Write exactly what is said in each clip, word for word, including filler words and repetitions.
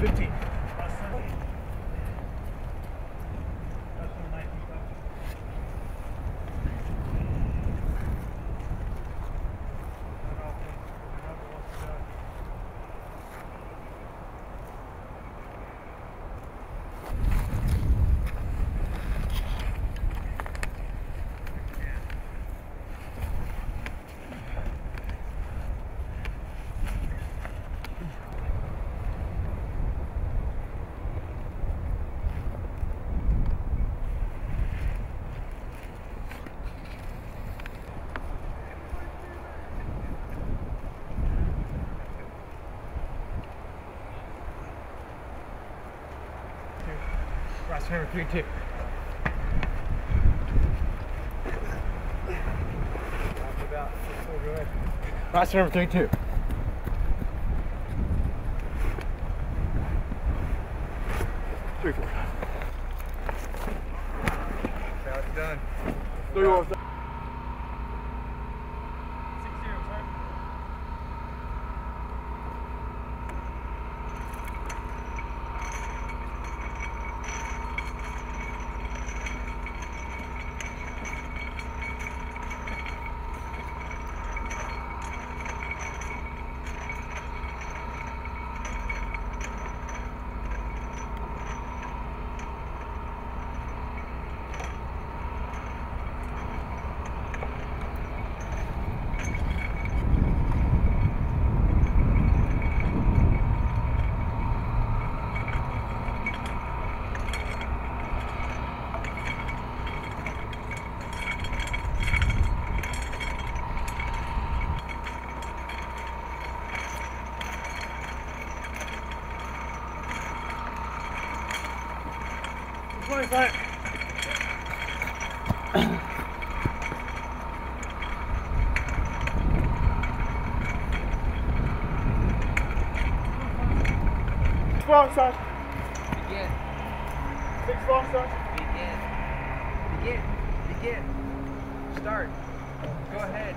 fifteen. Cross hammer three two. Cross hammer three two. Three four. Now it's done. Three four. Six zero. Sorry. twenty-five. twelve, sir. Begin. six twelve, sir. Begin. Begin. Begin. Start. Go ahead.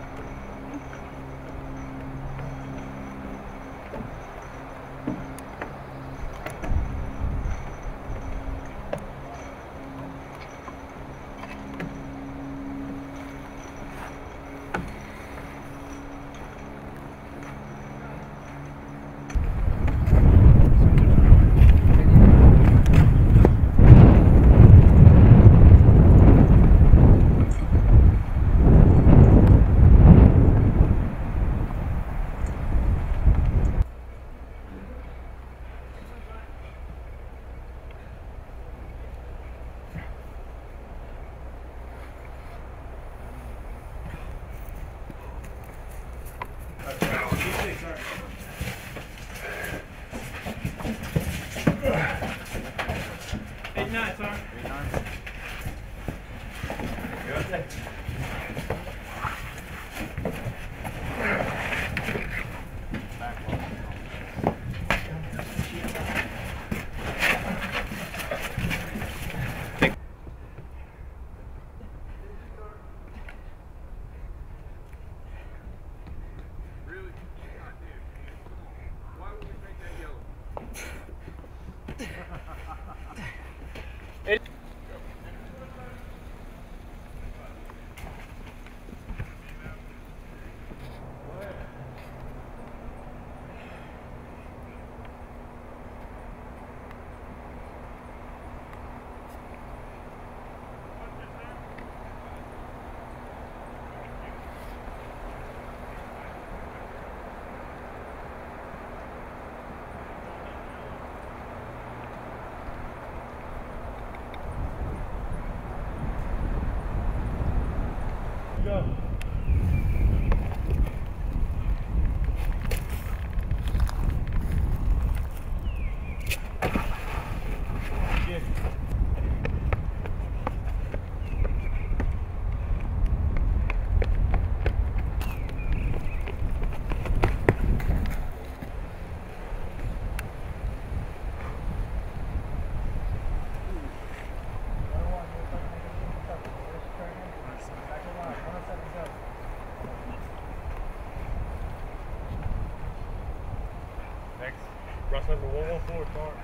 Number one one four, Clark.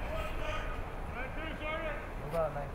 What about nineteen?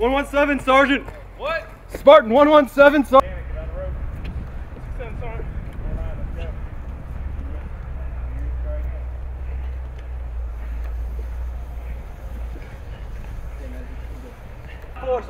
one one seven, Sergeant. What? Spartan one one seven, Sergeant. Zero, Sergeant. Four,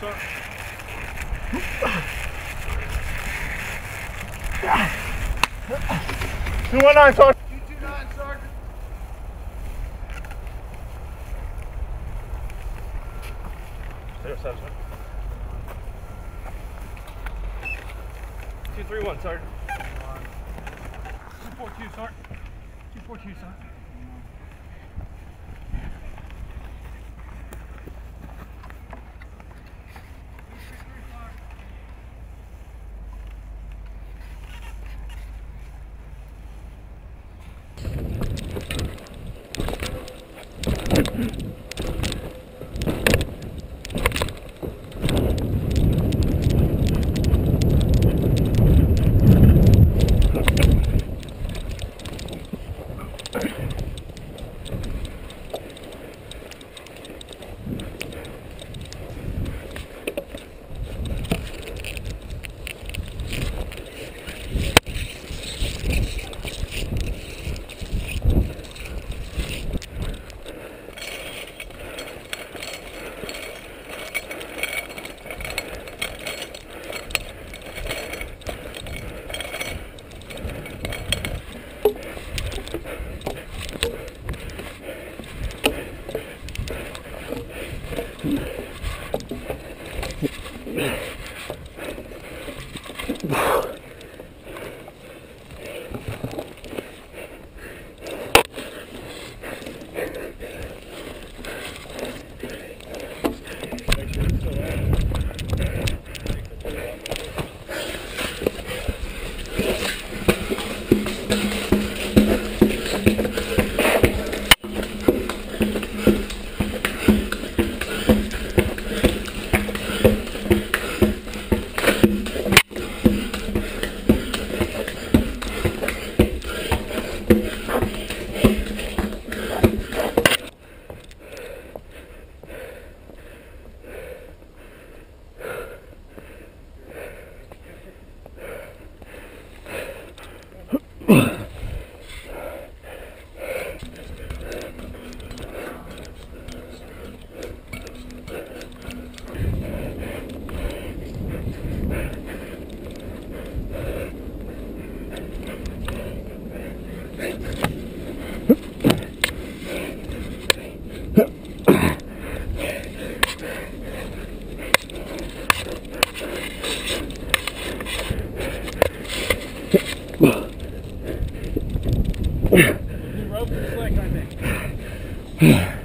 sir. two one nine, sir. The rope is slick, I think.